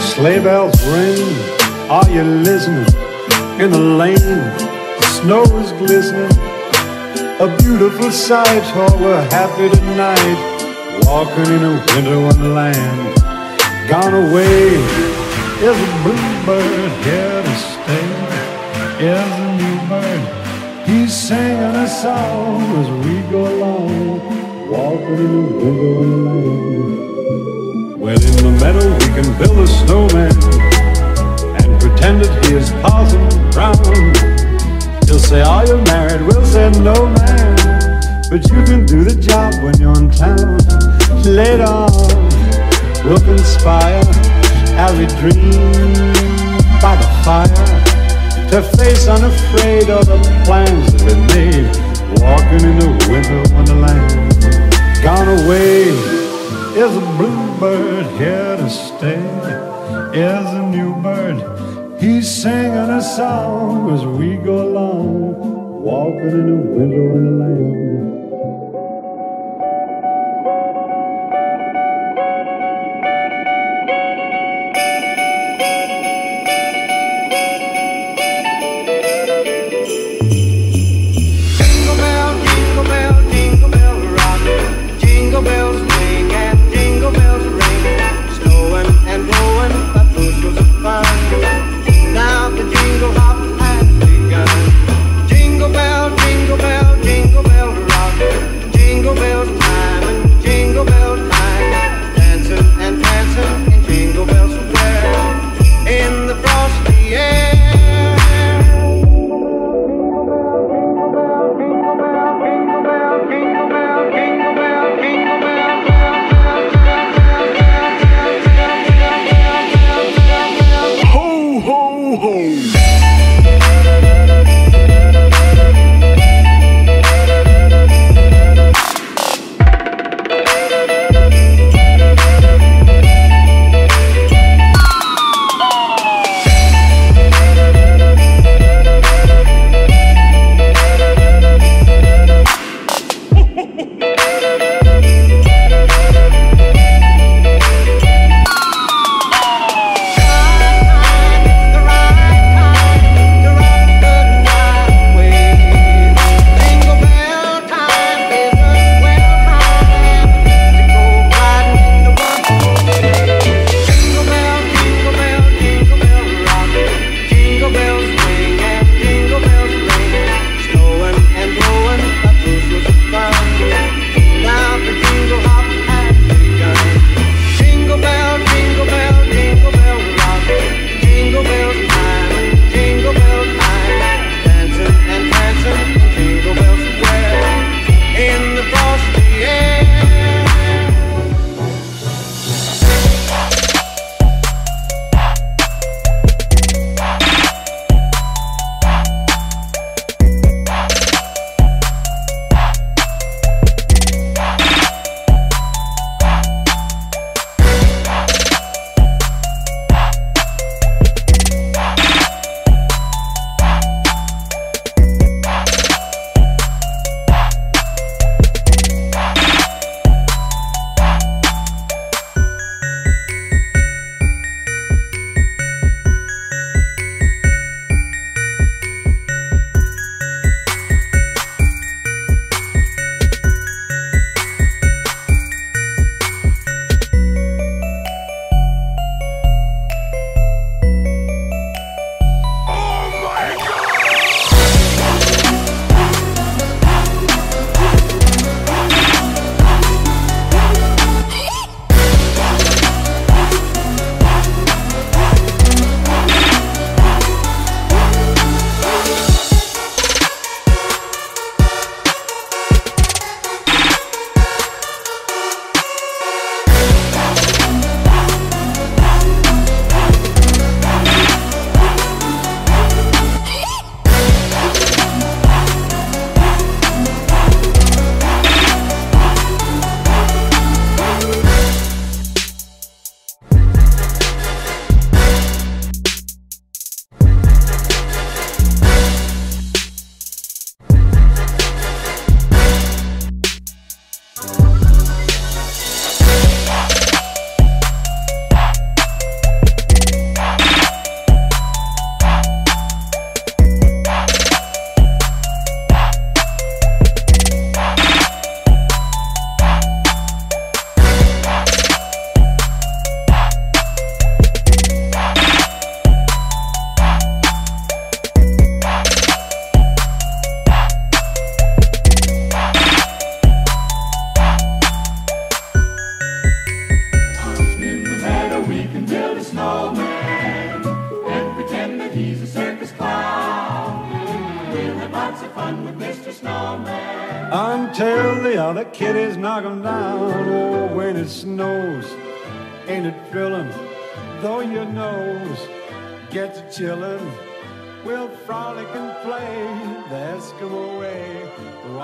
Sleigh bells ring, are you listening? In the lane, snow is glistening, a beautiful sight. Oh, we're happy tonight, walking in a winter wonderland. Gone away is a bluebird, here to stay is a new bird. He's singing a song as we go along, walking in a winter wonderland. Well, in the meadow we can build a snowman and pretend that he is Parson Brown. He'll say, "Are you married?" We'll say, "No, man, but you can do the job when you're in town." Later on, we'll conspire as we dream by the fire to face unafraid of the plans that we made, walking in the winter wonderland. Gone away is a bluebird, here to stay is a new bird. He's singing a song as we go along, walking in the winter wonderland. he's a circus clown. We'll have lots of fun with Mr. Snowman until the other kiddies knock him down. Oh, when it snows, ain't it thrilling? Though your nose gets chillin', we'll frolic and play the Eskimo way.